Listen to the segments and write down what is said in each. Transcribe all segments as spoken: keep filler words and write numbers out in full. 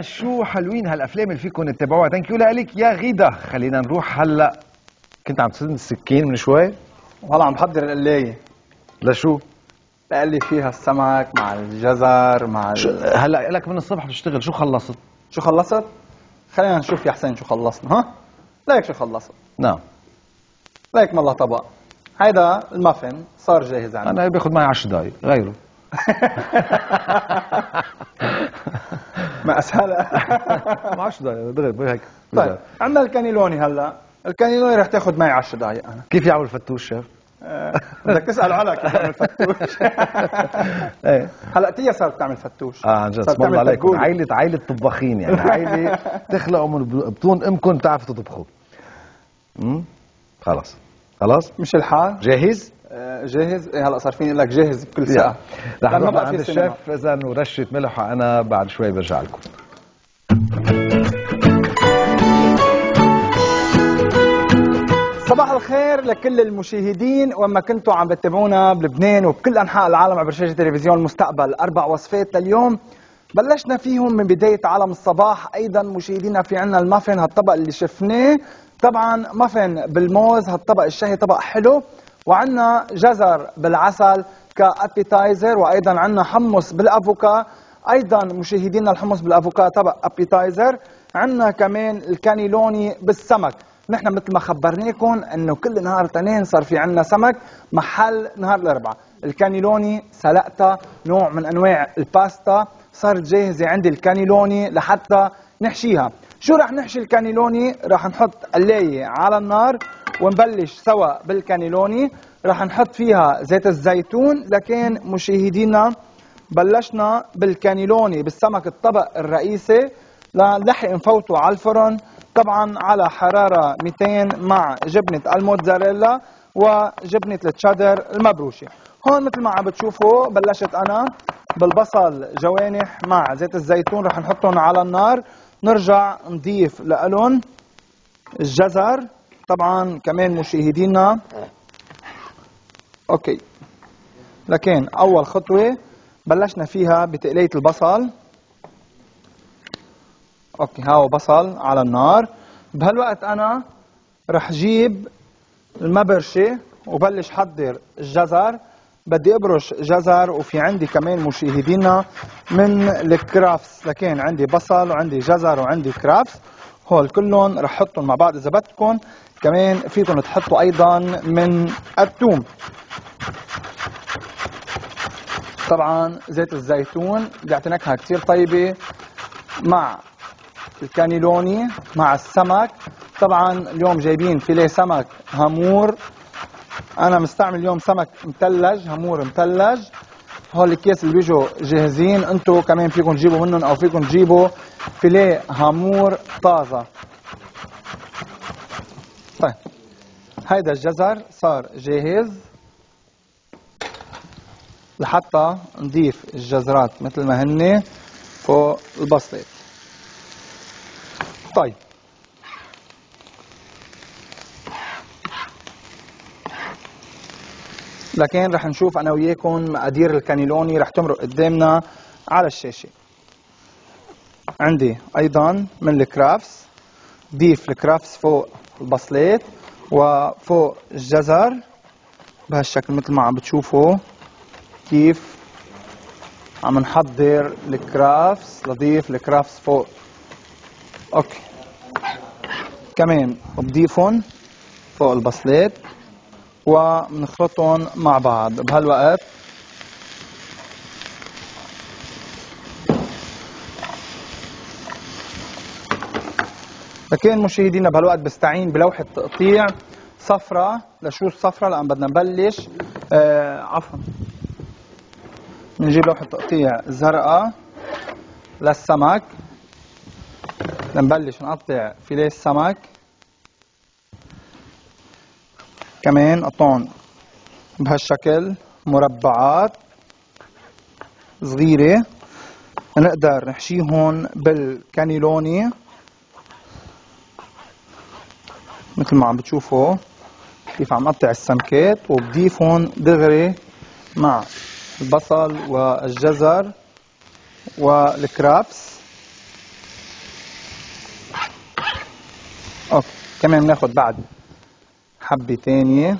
شو حلوين هالافلام اللي فيكم تتابعوها. ثانك يو لك يا غيدا. خلينا نروح هلا. كنت عم تسد السكين من شوي وهلا عم بحضر القلايه. لشو؟ لقلي فيها السمك مع الجزر مع ال... هلا لك من الصبح بتشتغل. شو خلصت؟ شو خلصت؟ خلينا نشوف يا حسين شو خلصنا. ها؟ ليك شو خلصت؟ نعم. ليك مالله طبق. هيدا المافن صار جاهز عندي. انا باخذ معي عشر دقائق غيره. ما اسهلها. ما عشر دقائق دغري هيك. طيب عندنا الكانيلوني هلا، الكانيلوني رح تاخذ معي عشر دقائق انا. كيف يعمل فتوش شيف؟ بدك تسال على كيف يعمل فتوش. ايه هلا تيا صارت تعمل فتوش. اه عن جد اسم الله عليكم، عيلة عيلة طباخين يعني، عيلة تخلقوا من بطون امكم بتعرفوا تطبخوا. امم خلص خلص مش الحال؟ جاهز؟ جاهز؟ ايه هلا صار فيني اقول لك جاهز بكل ساعة. رح نروح عند الشيف اذا ورشة ملح، انا بعد شوي برجع لكم. صباح الخير لكل المشاهدين وما كنتوا عم بتتابعونا بلبنان وبكل انحاء العالم عبر شاشة تلفزيون المستقبل. اربع وصفات لليوم بلشنا فيهم من بداية عالم الصباح. ايضا مشاهدينا في عندنا المافن، هالطبق اللي شفناه طبعا مافن بالموز، هالطبق الشهي طبق حلو. وعندنا جزر بالعسل كابيتايزر، وايضا عندنا حمص بالافوكا. ايضا مشاهدينا الحمص بالافوكا طبق ابيتايزر. عندنا كمان الكانيلوني بالسمك. نحن مثل ما خبرناكم انه كل نهار تنين صار في عندنا سمك محل نهار الاربعاء. الكانيلوني سلقتها، نوع من انواع الباستا، صارت جاهزه عندي الكانيلوني لحتى نحشيها. شو رح نحشي الكانيلوني؟ رح نحط قلايه على النار ونبلش سوا بالكانيلوني. رح نحط فيها زيت الزيتون. لكن مشاهدينا بلشنا بالكانيلوني بالسمك الطبق الرئيسي، لنلحق نفوته على الفرن طبعا على حراره مئتين مع جبنه الموتزاريلا وجبنه التشادر المبروشه. هون مثل ما عم بتشوفوا بلشت انا بالبصل جوانح مع زيت الزيتون، رح نحطهم على النار. نرجع نضيف لهم الجزر طبعا كمان مشاهدينا. اوكي، لكن اول خطوه بلشنا فيها بتقليه البصل. اوكي، هاو بصل على النار. بهالوقت انا رح جيب المبرشه وبلش حضر الجزر. بدي ابرش جزر، وفي عندي كمان مشاهدينا من الكرافس. لكن عندي بصل وعندي جزر وعندي كرافس، هول كلهم رح حطهم مع بعض. اذا بدكم كمان فيكم تحطوا ايضا من الثوم. طبعا زيت الزيتون بيعطي نكهه كثير طيبه مع الكانيلوني مع السمك. طبعا اليوم جايبين فيليه سمك هامور، انا مستعمل اليوم سمك مثلج، هامور مثلج. هول الكيس اللي بيجوا جاهزين، انتم كمان فيكم تجيبوا منهم او فيكم تجيبوا فيليه هامور طازه. طيب هيدا الجزر صار جاهز. لحتى نضيف الجزرات مثل ما هن فوق البصله. طيب لكن رح نشوف انا وياكم مقادير الكانيلوني رح تمرق قدامنا على الشاشه. عندي ايضا من الكرافس، ضيف الكرافس فوق البصلات وفوق الجزر بهالشكل مثل ما عم بتشوفوا كيف عم نحضر الكرافس. لضيف الكرافس فوق. اوكي، كمان بضيفهم فوق البصلات وبنخلطهم مع بعض. بهالوقت لكن مشاهدينا بهالوقت بستعين بلوحه تقطيع صفرة. لشو الصفرة؟ لان بدنا نبلش آه عفوا نجيب لوحه تقطيع زرقاء للسمك. نبلش نقطع فيليه السمك كمان، نقطعهم بهالشكل مربعات صغيرة. نقدر نحشيهم بالكانيلوني مثل ما عم بتشوفوا كيف عم نقطع السمكات، وبضيفهم دغري مع البصل والجزر والكرابس. اوكي كمان ناخد بعد حبة تانية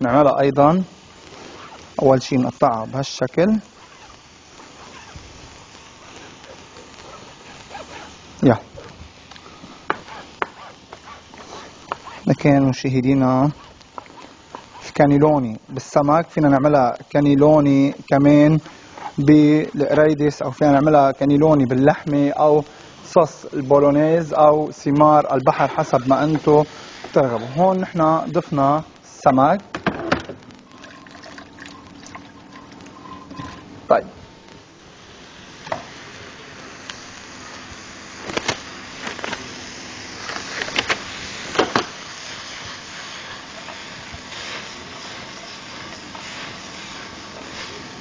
نعملها ايضا. اول شي نقطعها بهالشكل، يلا. لكن مشاهدينا كانيلوني بالسمك، فينا نعملها كانيلوني كمان بالقريدس، او فينا نعملها كانيلوني باللحمه، او صوص البولونيز، او ثمار البحر حسب ما انتم ترغبوا. هون نحن ضفنا السمك. طيب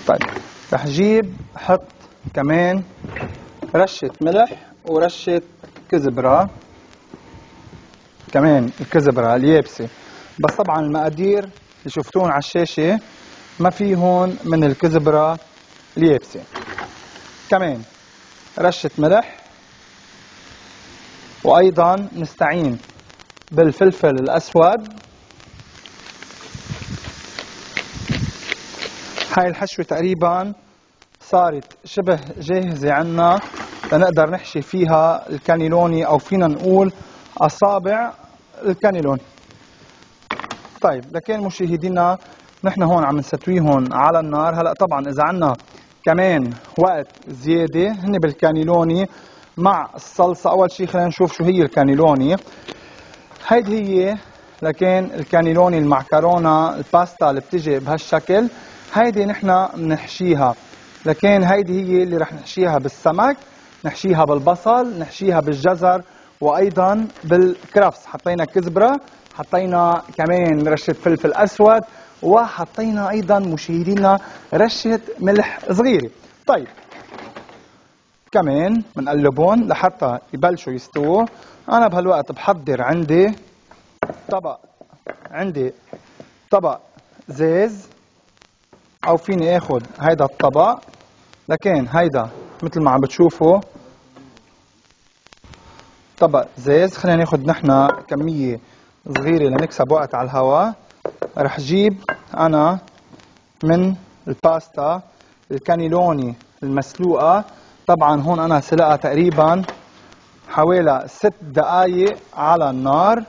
طيب رح جيب حط كمان رشة ملح ورشة كزبرة، كمان الكزبرة اليابسة، بس طبعا المقادير اللي شفتون على الشاشة ما في هون من الكزبرة اليابسة. كمان رشة ملح، وايضا نستعين بالفلفل الاسود. هاي الحشوة تقريبا صارت شبه جاهزة عنا لنقدر نحشي فيها الكانيلوني، او فينا نقول اصابع الكانيلوني. طيب لكن مشاهدينا نحن هون عم نستويهم على النار. هلا طبعا اذا عنا كمان وقت زيادة هن بالكانيلوني مع الصلصة. اول شي خلينا نشوف شو هي الكانيلوني. هيدي هي لكن الكانيلوني، المعكرونة، الباستا اللي بتجي بهالشكل. هيدي نحن بنحشيها، لكن هيدي هي اللي رح نحشيها بالسمك، نحشيها بالبصل، نحشيها بالجزر، وايضا بالكرفس. حطينا كزبره، حطينا كمان رشه فلفل اسود، وحطينا ايضا مشاهدينا رشه ملح صغيره. طيب كمان بنقلبهم لحتى يبلشوا يستووا. انا بهالوقت بحضر عندي طبق، عندي طبق زيز، او فيني اخذ هيدا الطبق. لكن هيدا مثل ما عم بتشوفوا طبق زيز. خلينا ناخذ نحن كميه صغيره لنكسب وقت على الهواء. رح جيب انا من الباستا الكانيلوني المسلوقه. طبعا هون انا سلقها تقريبا حوالي ست دقائق على النار.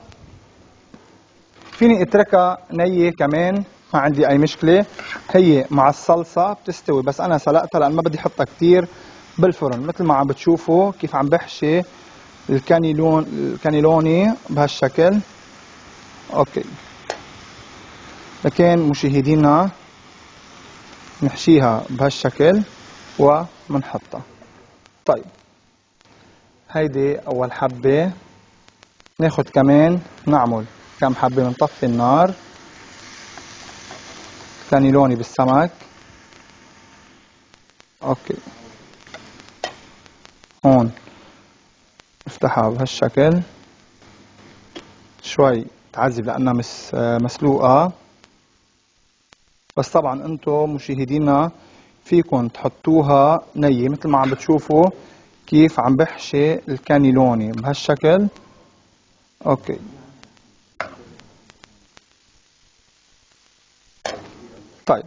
فيني اتركها نيه كمان، ما عندي اي مشكله. هي مع الصلصه بتستوي، بس انا سلقتها لان ما بدي احطها كثير بالفرن. مثل ما عم بتشوفوا كيف عم بحشي الكانيلون الكانيلوني بهالشكل. اوكي لكن مشاهدينا نحشيها بهالشكل ومنحطها. طيب هيدي اول حبه. ناخذ كمان نعمل كم حبه، بنطفي النار. كانيلوني بالسمك. اوكي هون افتحها بهالشكل، شوي تعذب لانها مس مسلوقه، بس طبعا انتم مشاهدينا فيكم تحطوها نيه. مثل ما عم بتشوفوا كيف عم بحشي الكانيلوني بهالشكل. اوكي طيب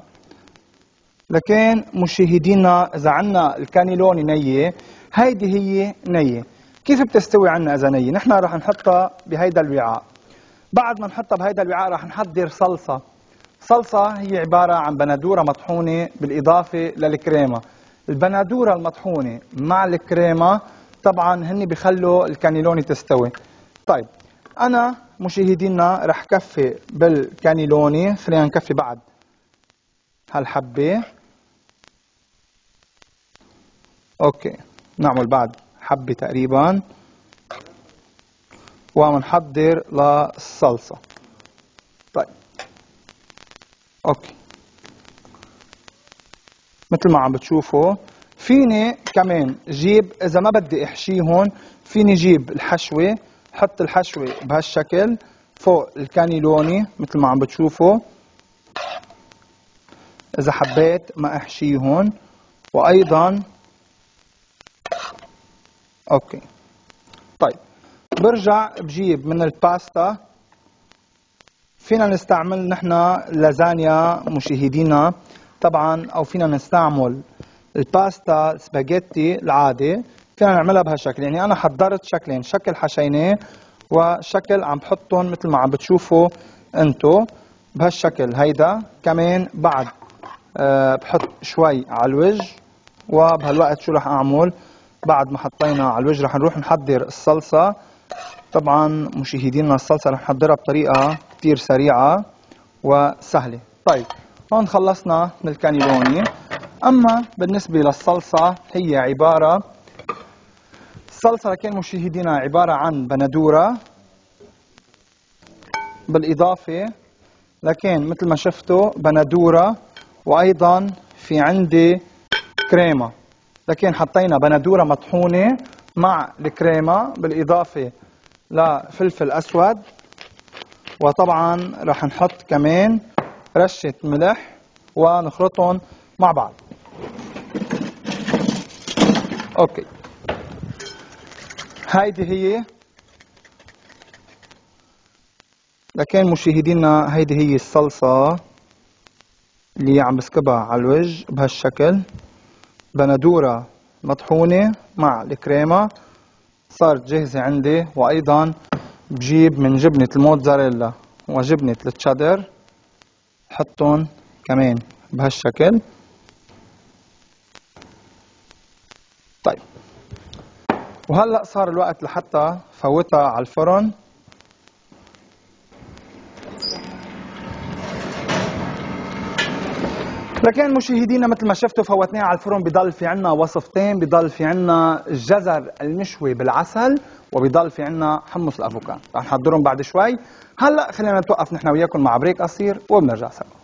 لكن مشاهدينا اذا عنا الكانيلوني نيه، هيدي هي نيه. كيف بتستوي عنا اذا نيه؟ نحن رح نحطها بهيدا الوعاء. بعد ما نحطها بهيدا الوعاء رح نحضر صلصه. صلصه هي عباره عن بندوره مطحونه بالاضافه للكريمه. البندوره المطحونه مع الكريمه طبعا هن بخلوا الكانيلوني تستوي. طيب انا مشاهدينا رح كفي بالكانيلوني. خلينا نكفي بعد هالحبة. اوكي نعمل بعد حبة تقريبا ومنحضر للصلصة. طيب اوكي مثل ما عم بتشوفوا فيني كمان جيب، اذا ما بدي احشيهم فيني جيب الحشوة، حط الحشوة بهالشكل فوق الكانيلوني مثل ما عم بتشوفوا اذا حبيت ما احشيهن. وايضا اوكي طيب برجع بجيب من الباستا. فينا نستعمل نحن لازانيا مشاهدينا طبعا، او فينا نستعمل الباستا سباجيتي العادي. فينا نعملها بهالشكل، يعني انا حضرت شكلين، شكل حشيناه وشكل عم بحطهم مثل ما عم بتشوفوا انتو بهالشكل. هيدا كمان بعد أه بحط شوي على الوجه. وبهالوقت شو رح اعمل؟ بعد ما حطينا على الوجه رح نروح نحضر الصلصه. طبعا مشاهدينا الصلصه رح نحضرها بطريقه كتير سريعه وسهله. طيب هون خلصنا من الكانيلوني. اما بالنسبه للصلصه هي عباره، الصلصه لكن مشاهدينا عباره عن بندوره بالاضافه لكن مثل ما شفتوا بندوره، وايضا في عندي كريمه. لكن حطينا بندوره مطحونه مع الكريمه بالاضافه لفلفل اسود، وطبعا رح نحط كمان رشه ملح ونخلطهم مع بعض. اوكي هيدي هي، لكن مشاهدينا هيدي هي الصلصه اللي عم بسكبها على الوجه بهالشكل، بندوره مطحونه مع الكريمه. صارت جاهزه عندي. وايضا بجيب من جبنه الموتزاريلا وجبنه التشيدر، حطهم كمان بهالشكل. طيب وهلا صار الوقت لحتى فوتها على الفرن. لكن مشاهدينا مثل ما شفتوا فوتناها على الفرن. بضل في عنا وصفتين، بضل في عنا الجزر المشوي بالعسل، وبضل في عنا حمص الافوكادو. رح نحضرهم بعد شوي. هلا خلينا نتوقف نحن وياكم مع بريك قصير وبنرجع سوا.